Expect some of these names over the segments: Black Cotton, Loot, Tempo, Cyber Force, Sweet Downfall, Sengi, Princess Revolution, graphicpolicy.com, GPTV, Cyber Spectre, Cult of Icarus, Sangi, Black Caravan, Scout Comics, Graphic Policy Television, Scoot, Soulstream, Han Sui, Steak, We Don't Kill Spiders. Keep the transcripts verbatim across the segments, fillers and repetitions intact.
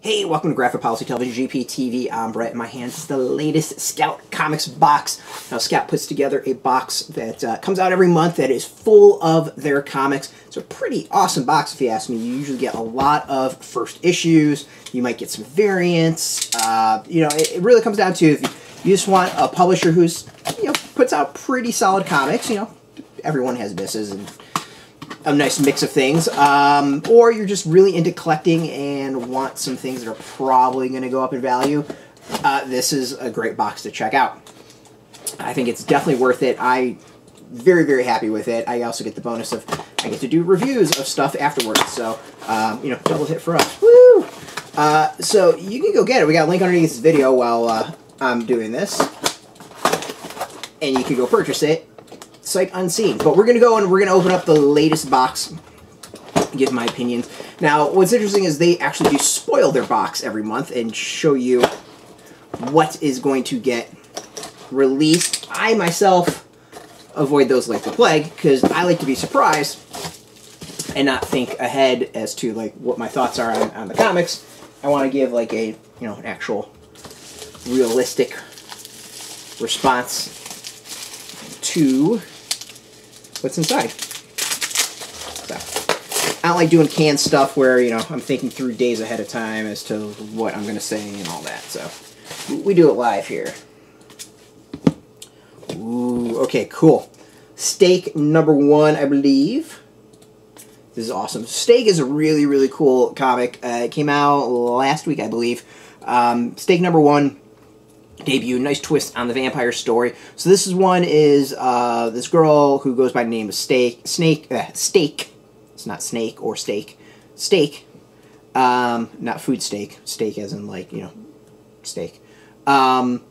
Hey, welcome to Graphic Policy Television, G P T V. I'm Brett. In my hands is the latest Scout Comics box. Now, Scout puts together a box that uh, comes out every month that is full of their comics. It's a pretty awesome box, if you ask me. You usually get a lot of first issues. You might get some variants. Uh, you know, it, it really comes down to if you just want a publisher who's, you know, puts out pretty solid comics. You know, everyone has misses and a nice mix of things, um, or you're just really into collecting and want some things that are probably going to go up in value, uh, this is a great box to check out. I think it's definitely worth it. I'm very, very happy with it. I also get the bonus of I get to do reviews of stuff afterwards, so, um, you know, double hit for us. Woo! Uh, so you can go get it. We got a link underneath this video while uh, I'm doing this, and you can go purchase it. Sight unseen. But we're going to go and we're going to open up the latest box and give my opinions. Now, what's interesting is they actually do spoil their box every month and show you what is going to get released. I, myself, avoid those like the plague because I like to be surprised and not think ahead as to, like, what my thoughts are on, on the comics. I want to give, like, a, you know, an actual realistic response to what's inside. So, I don't like doing canned stuff where, you know, I'm thinking through days ahead of time as to what I'm going to say and all that. So, we do it live here. Ooh, okay, cool. Steak number one, I believe. This is awesome. Steak is a really, really cool comic. Uh, it came out last week, I believe. Um, Steak number one. Debut, nice twist on the vampire story. So this is one is uh, this girl who goes by the name of Steak, Snake, uh, Steak. It's not Snake or Steak, Steak, um, not food steak, steak as in, like, you know, steak. Um,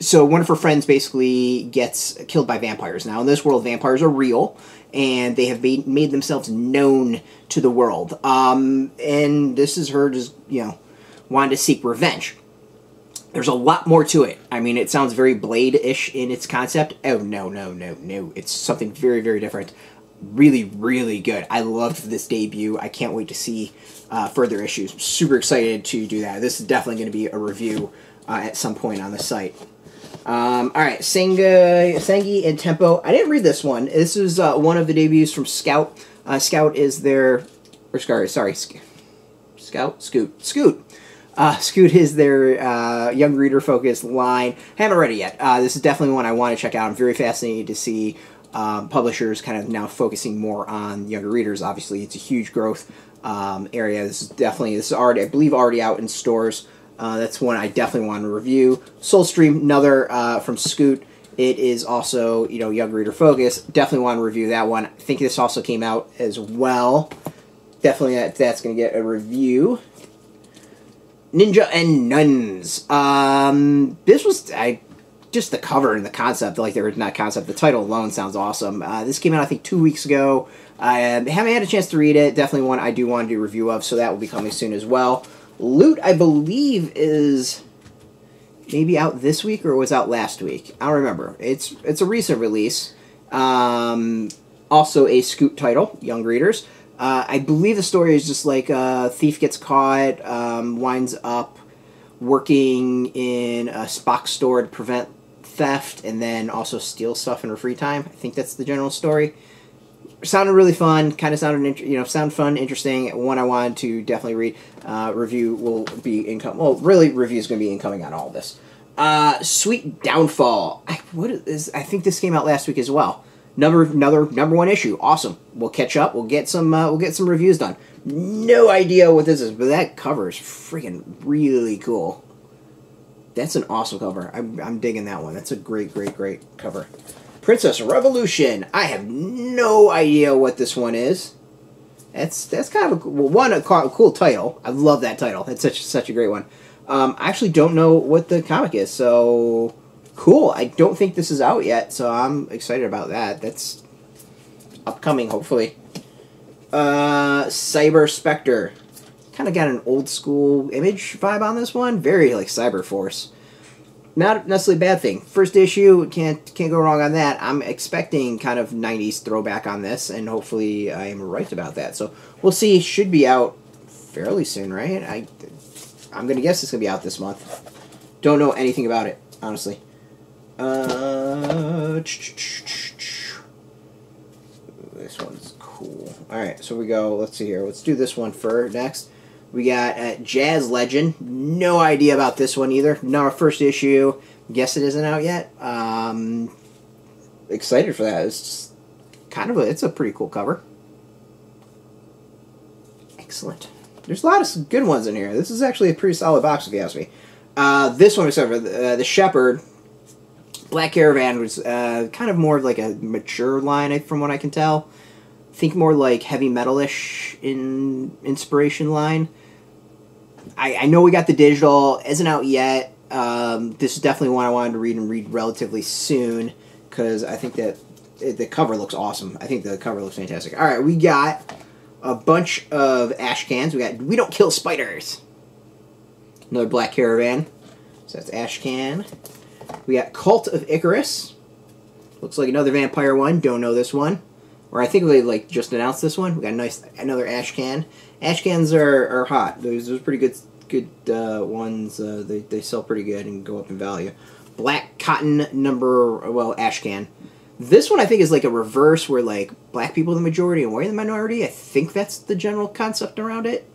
so one of her friends basically gets killed by vampires. Now in this world, vampires are real, and they have made, made themselves known to the world. Um, and this is her just, you know, wanting to seek revenge. There's a lot more to it. I mean, it sounds very Blade-ish in its concept. Oh, no, no, no, no. It's something very, very different. Really, really good. I loved this debut. I can't wait to see uh, further issues. I'm super excited to do that. This is definitely going to be a review uh, at some point on the site. Um, all right, Sengi, Sangi and Tempo. I didn't read this one. This is uh, one of the debuts from Scout. Uh, Scout is their... Or, sorry, sorry. Scout? Scoot. Scoot. Uh, Scoot is their uh, young reader-focused line. Haven't read it yet. Uh, this is definitely one I want to check out. I'm very fascinated to see um, publishers kind of now focusing more on younger readers. Obviously, it's a huge growth um, area. This is definitely this is already, I believe, already out in stores. Uh, that's one I definitely want to review. Soulstream, another uh, from Scoot. It is also, you know, young reader-focused. Definitely want to review that one. I think this also came out as well. Definitely that, that's going to get a review. Ninja and Nuns. Um, this was I, just the cover and the concept. Like, they're not concept. The title alone sounds awesome. Uh, this came out, I think, two weeks ago. I haven't had a chance to read it. Definitely one I do want to do a review of, so that will be coming soon as well. Loot, I believe, is maybe out this week or was out last week. I don't remember. It's, it's a recent release. Um, also a Scoot title, young readers. Uh, I believe the story is just like a uh, thief gets caught, um, winds up working in a Spock store to prevent theft, and then also steal stuff in her free time. I think that's the general story. Sounded really fun. Kind of sounded, you know, sound fun, interesting. One I wanted to definitely read. Uh, review will be incoming. Well, really, review is going to be incoming on all this. Uh, Sweet Downfall. I what is? I think this came out last week as well. Number another number one issue, awesome. We'll catch up. We'll get some. Uh, we'll get some reviews done. No idea what this is, but that cover is freaking really cool. That's an awesome cover. I'm I'm digging that one. That's a great, great, great cover. Princess Revolution. I have no idea what this one is. That's that's kind of a, well, one a cool title. I love that title. That's such such a great one. Um, I actually don't know what the comic is, so. Cool. I don't think this is out yet, so I'm excited about that. That's upcoming, hopefully. Uh, Cyber Spectre. Kind of got an old school image vibe on this one. Very like Cyber Force. Not necessarily a bad thing. First issue, can't can't go wrong on that. I'm expecting kind of nineties throwback on this, and hopefully I am right about that. So we'll see. Should be out fairly soon, right? I I'm gonna guess it's gonna be out this month. Don't know anything about it, honestly. Uh, this one's cool. Alright, so we go, let's see here. Let's do this one for next. We got uh, Jazz Legend. No idea about this one either. Not our first issue. Guess it isn't out yet. Um, excited for that. It's just kind of a, it's a pretty cool cover. Excellent. There's a lot of good ones in here. This is actually a pretty solid box, if you ask me. Uh, this one, except for the, uh, the Shepherd, Black Caravan was uh, kind of more of like a mature line, from what I can tell. Think more like heavy metal-ish in inspiration line. I, I know we got the digital. Isn't out yet. Um, this is definitely one I wanted to read and read relatively soon because I think that it, the cover looks awesome. I think the cover looks fantastic. All right, we got a bunch of ash cans. We got We Don't Kill Spiders. Another Black Caravan. So that's ash can. We got Cult of Icarus. Looks like another vampire one. Don't know this one. Or I think they like just announced this one. We got a nice another ash can. Ash cans are, are hot. Those are pretty good good uh, ones. Uh, they they sell pretty good and go up in value. Black Cotton number well ash can. This one I think is like a reverse where like black people are the majority and we're the minority. I think that's the general concept around it.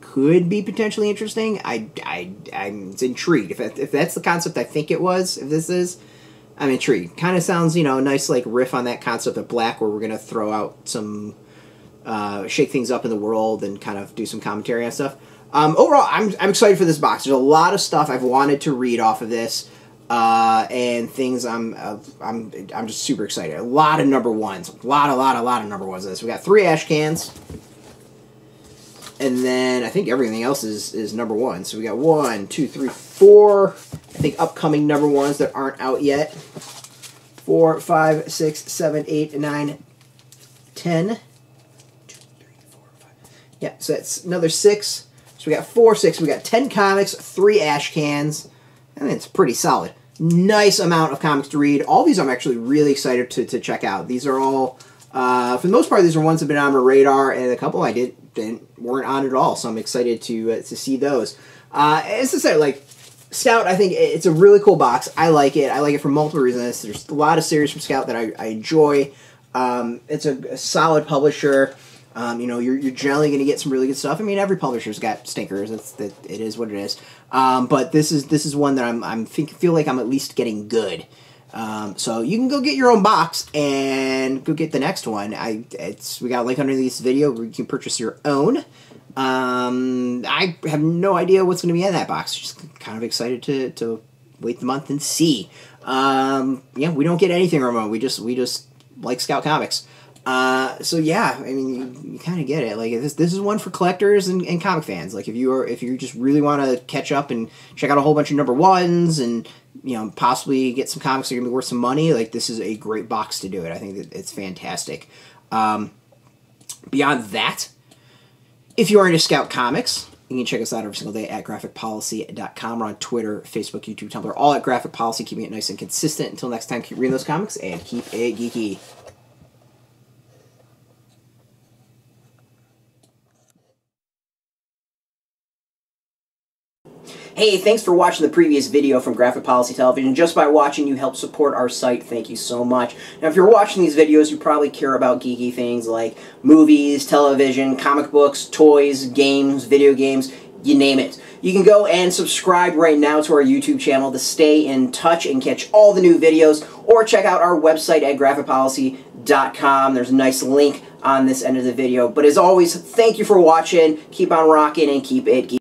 Could be potentially interesting. I, I, I'm intrigued. If, if that's the concept I think it was, if this is, I'm intrigued. Kind of sounds, you know, a nice like riff on that concept of black where we're going to throw out some, uh, shake things up in the world and kind of do some commentary on stuff. Um, overall, I'm, I'm excited for this box. There's a lot of stuff I've wanted to read off of this. Uh, and things I'm, uh, I'm, I'm just super excited. A lot of number ones. A lot, a lot, a lot of number ones of this. We got three ash cans. And then I think everything else is, is number one. So we got one, two, three, four. I think upcoming number ones that aren't out yet. Four, five, six, seven, eight, nine, ten. Two, three, four, five. Yeah, so that's another six. So we got four, six. We got ten comics, three ash cans. And it's pretty solid. Nice amount of comics to read. All these I'm actually really excited to, to check out. These are all, uh, for the most part, these are ones that have been on my radar. And a couple I did. And weren't on at all, so I'm excited to uh, to see those. Uh, as I said, like Scout, I think it's a really cool box. I like it. I like it for multiple reasons. There's a lot of series from Scout that I, I enjoy. Um, it's a, a solid publisher. Um, you know, you're you're generally going to get some really good stuff. I mean, every publisher's got stinkers. It's that it is what it is. Um, but this is this is one that I'm I'm think, feel like I'm at least getting good. Um, so you can go get your own box and go get the next one. I it's we got a link under this video where you can purchase your own. Um, I have no idea what's going to be in that box. Just kind of excited to to wait the month and see. Um, yeah, we don't get anything remote. We just we just like Scout Comics. Uh, so yeah, I mean you, you kind of get it. Like this this is one for collectors and, and comic fans. Like if you are if you just really want to catch up and check out a whole bunch of number ones and. You know, possibly get some comics that are going to be worth some money, like, this is a great box to do it. I think that it's fantastic. Um, beyond that, if you are into Scout Comics, you can check us out every single day at graphic policy dot com. We're on Twitter, Facebook, YouTube, Tumblr, all at Graphic Policy, keeping it nice and consistent. Until next time, keep reading those comics, and keep it geeky. Hey, thanks for watching the previous video from Graphic Policy Television. Just by watching, you help support our site. Thank you so much. Now, if you're watching these videos, you probably care about geeky things like movies, television, comic books, toys, games, video games, you name it. You can go and subscribe right now to our YouTube channel to stay in touch and catch all the new videos, or check out our website at graphic policy dot com. There's a nice link on this end of the video. But as always, thank you for watching. Keep on rocking and keep it geeky.